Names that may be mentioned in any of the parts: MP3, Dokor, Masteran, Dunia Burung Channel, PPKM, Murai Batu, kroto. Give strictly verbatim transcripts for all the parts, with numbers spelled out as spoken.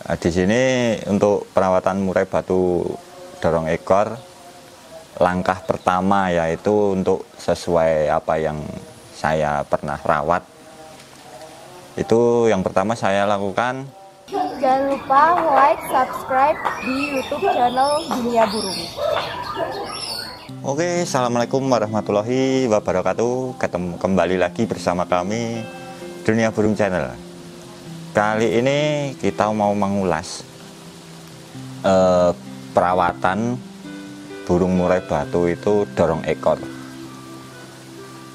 Di sini untuk perawatan murai batu dorong ekor, langkah pertama yaitu untuk sesuai apa yang saya pernah rawat. Itu yang pertama saya lakukan. Jangan lupa like, subscribe di YouTube channel Dunia Burung. Oke, assalamualaikum warahmatullahi wabarakatuh. Ketemu kembali lagi bersama kami Dunia Burung Channel. Kali ini kita mau mengulas eh, perawatan burung murai batu itu dorong ekor.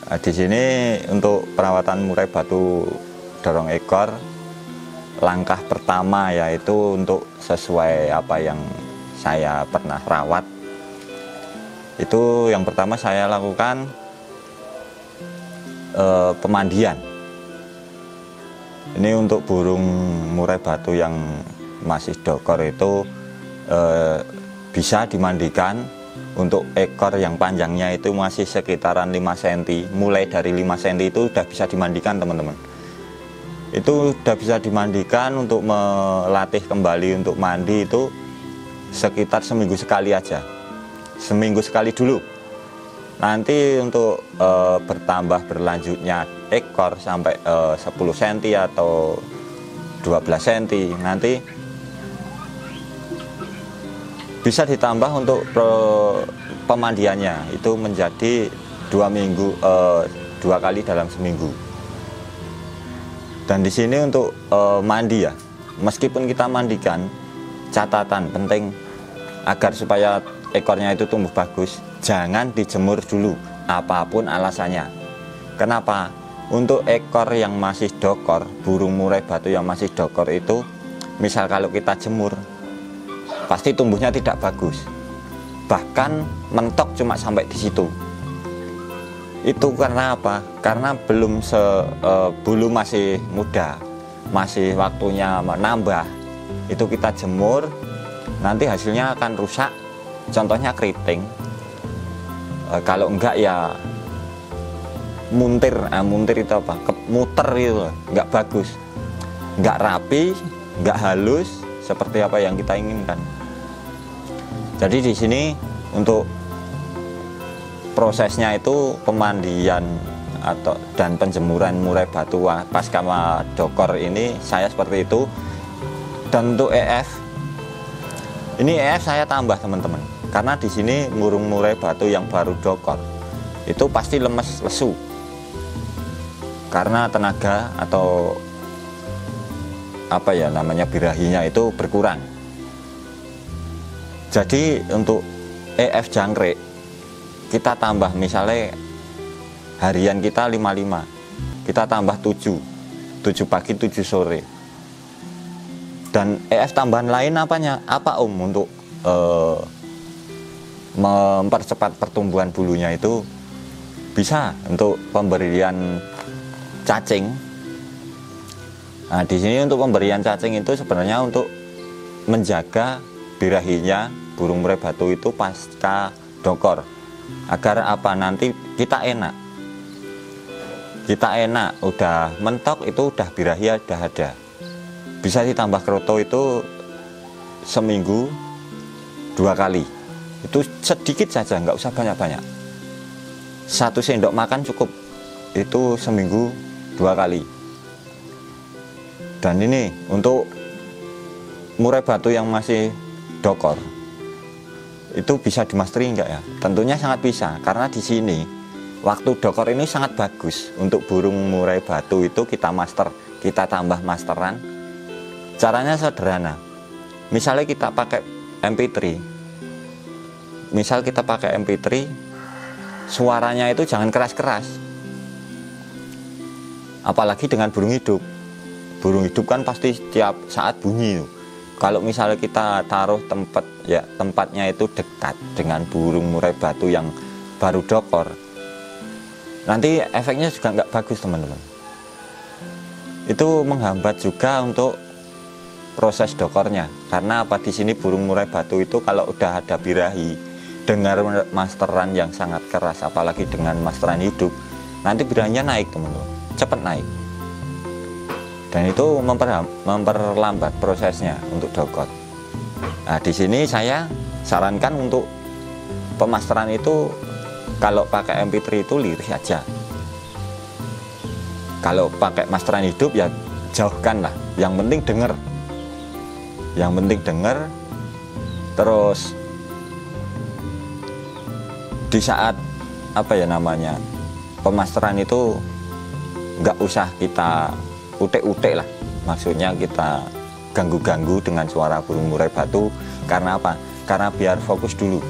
Nah, di sini untuk perawatan murai batu dorong ekor, langkah pertama yaitu untuk sesuai apa yang saya pernah rawat. Itu yang pertama saya lakukan eh, pemandian. Ini untuk burung murai batu yang masih dokor itu eh, bisa dimandikan. Untuk ekor yang panjangnya itu masih sekitaran lima sentimeter, mulai dari lima sentimeter itu sudah bisa dimandikan, teman-teman. Itu sudah bisa dimandikan. Untuk melatih kembali untuk mandi itu sekitar seminggu sekali aja, seminggu sekali dulu. Nanti untuk e, bertambah berlanjutnya ekor sampai e, sepuluh sentimeter atau dua belas sentimeter, nanti bisa ditambah untuk pro, pemandiannya itu menjadi dua minggu e, dua kali dalam seminggu. Dan di sini untuk e, mandi ya, meskipun kita mandikan, catatan penting agar supaya ekornya itu tumbuh bagus, jangan dijemur dulu apapun alasannya. Kenapa? Untuk ekor yang masih dokor, burung murai batu yang masih dokor itu, misal kalau kita jemur, pasti tumbuhnya tidak bagus, bahkan mentok cuma sampai di situ. Itu karena apa? Karena belum se, e, bulu masih muda, masih waktunya menambah. Itu kita jemur, nanti hasilnya akan rusak. Contohnya keriting, e, kalau enggak ya muntir, eh, muntir itu apa? Ke, muter itu, enggak bagus, enggak rapi, enggak halus, seperti apa yang kita inginkan. Jadi di sini untuk prosesnya itu pemandian atau dan penjemuran murai batu pasca dokor ini saya seperti itu. Dan untuk E F, ini E F saya tambah, teman-teman. Karena di sini burung murai batu yang baru dokor itu pasti lemes, lesu, karena tenaga atau apa ya namanya birahinya itu berkurang. Jadi untuk E F jangkrik kita tambah, misalnya harian kita lima puluh lima, kita tambah tujuh, tujuh pagi tujuh sore. Dan E F tambahan lain apanya? Apa om untuk eh, mempercepat pertumbuhan bulunya itu bisa untuk pemberian cacing. Nah, di sini untuk pemberian cacing itu sebenarnya untuk menjaga birahinya burung murai batu itu pasca dokor, agar apa nanti kita enak, kita enak udah mentok itu udah birahi udah ada. Bisa ditambah kroto itu seminggu dua kali, itu sedikit saja, nggak usah banyak-banyak. Satu sendok makan cukup, itu seminggu dua kali. Dan ini untuk murai batu yang masih dokor, itu bisa dimasteri enggak ya? Tentunya sangat bisa, karena di sini waktu dokor ini sangat bagus untuk burung murai batu itu kita master, kita tambah masteran. Caranya sederhana, misalnya kita pakai M P tiga, misal kita pakai M P tiga. Suaranya itu jangan keras-keras, apalagi dengan burung hidup. Burung hidup kan pasti setiap saat bunyi. Kalau misalnya kita taruh tempat ya tempatnya itu dekat dengan burung murai batu yang baru dokor, nanti efeknya juga nggak bagus, teman-teman. Itu menghambat juga untuk proses dokornya. Karena apa? Di sini burung murai batu itu kalau udah ada birahi, dengar masteran yang sangat keras, apalagi dengan masteran hidup, nanti birahinya naik, teman-teman, cepat naik. dan itu memperlambat prosesnya untuk dokot. Nah, di sini saya sarankan untuk pemasteran itu kalau pakai M P tiga itu lirih aja. Kalau pakai masteran hidup ya jauhkanlah. Yang penting dengar. Yang penting dengar. Terus di saat apa ya namanya pemasteran itu nggak usah kita utek-utek lah, maksudnya kita ganggu-ganggu dengan suara burung murai batu. Karena apa? Karena biar fokus dulu,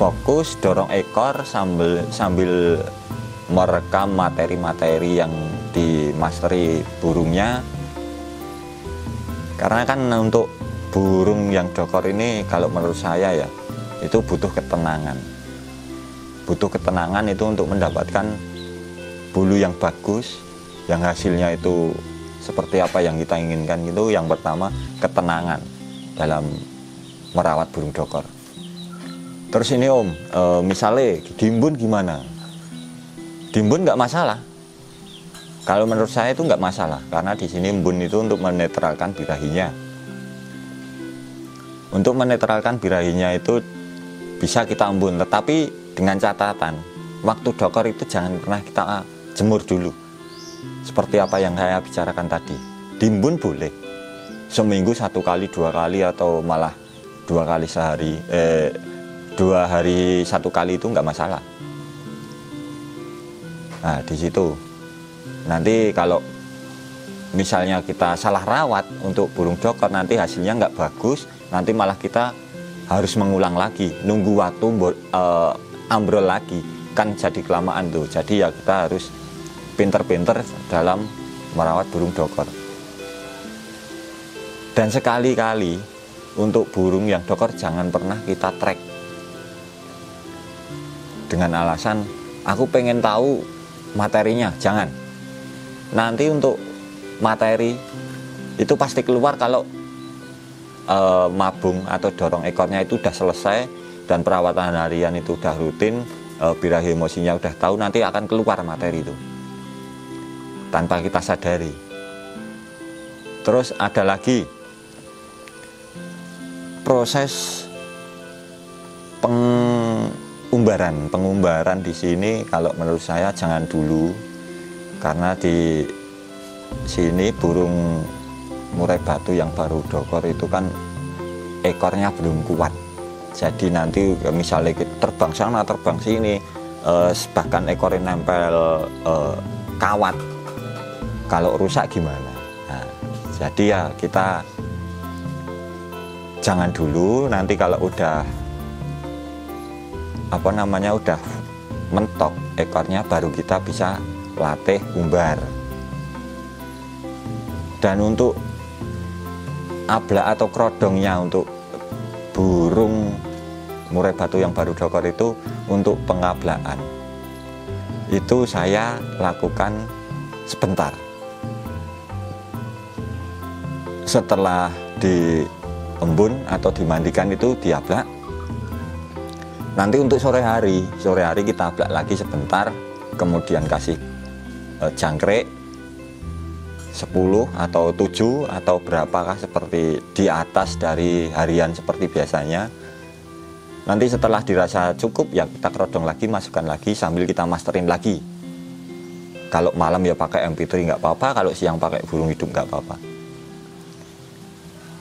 fokus dorong ekor sambil sambil merekam materi-materi yang dimasteri burungnya. Karena kan untuk burung yang dokor ini kalau menurut saya ya itu butuh ketenangan. Butuh ketenangan itu untuk mendapatkan bulu yang bagus, yang hasilnya itu seperti apa yang kita inginkan. Itu yang pertama, ketenangan dalam merawat burung dokor. Terus ini Om, e, misalnya diimbun gimana? Diimbun nggak masalah. Kalau menurut saya itu nggak masalah, karena di sini embun itu untuk menetralkan birahinya. Untuk menetralkan birahinya itu bisa kita embun, tetapi dengan catatan, waktu dokor itu jangan pernah kita jemur dulu. Seperti apa yang saya bicarakan tadi, diimbun boleh seminggu satu kali, dua kali, atau malah dua kali sehari, eh, dua hari satu kali itu nggak masalah. Nah, di situ nanti kalau misalnya kita salah rawat untuk burung dokor, nanti hasilnya nggak bagus, nanti malah kita harus mengulang lagi, nunggu waktu eh, ambrol lagi, kan jadi kelamaan tuh. Jadi ya kita harus pinter-pinter dalam merawat burung dokor. Dan sekali-kali untuk burung yang dokor jangan pernah kita track dengan alasan aku pengen tahu materinya. Jangan, nanti untuk materi itu pasti keluar kalau eh, mabung atau dorong ekornya itu udah selesai dan perawatan harian itu udah rutin, e, birahi emosinya udah tahu, nanti akan keluar materi itu tanpa kita sadari. Terus ada lagi proses pengumbaran. Pengumbaran di sini kalau menurut saya jangan dulu, karena di sini burung murai batu yang baru dokor itu kan ekornya belum kuat. Jadi nanti misalnya terbang sana, terbang sini, eh, bahkan ekornya nempel eh, kawat. Kalau rusak gimana? Nah, jadi ya kita jangan dulu, nanti kalau udah apa namanya udah mentok ekornya, baru kita bisa latih umbar. Dan untuk abla atau kerodongnya untuk burung murai batu yang baru dokor itu, untuk pengablaan itu saya lakukan sebentar. Setelah diembun atau dimandikan itu diablak, nanti untuk sore hari sore hari kita ablak lagi sebentar, kemudian kasih jangkrik sepuluh atau tujuh atau berapakah seperti di atas dari harian seperti biasanya. Nanti setelah dirasa cukup ya kita kerodong lagi, masukkan lagi sambil kita masterin lagi. Kalau malam ya pakai M P tiga nggak apa-apa, kalau siang pakai burung hidup nggak apa-apa.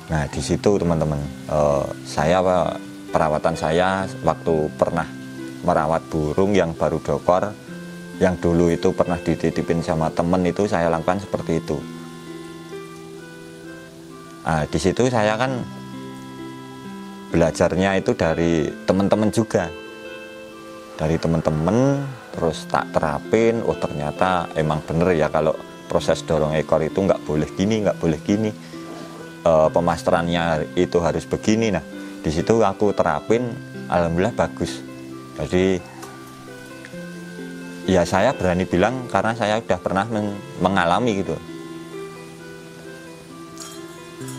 Nah, di situ teman-teman, eh, saya perawatan saya waktu pernah merawat burung yang baru dokor, yang dulu itu pernah dititipin sama temen, itu saya lakukan seperti itu. Nah, di situ saya kan belajarnya itu dari teman-teman juga, dari teman-teman, terus tak terapin. Oh ternyata emang bener ya kalau proses dorong ekor itu nggak boleh gini, nggak boleh gini, e, pemasterannya itu harus begini. Nah, di situ aku terapin, alhamdulillah bagus. Jadi ya saya berani bilang karena saya sudah pernah meng mengalami gitu.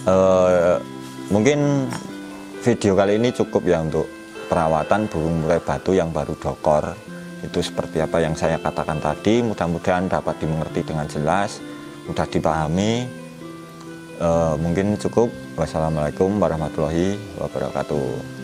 E, mungkin video kali ini cukup ya untuk perawatan burung murai batu yang baru dokor. Itu seperti apa yang saya katakan tadi, mudah-mudahan dapat dimengerti dengan jelas. udah dipahami, e, mungkin cukup. Wassalamualaikum warahmatullahi wabarakatuh.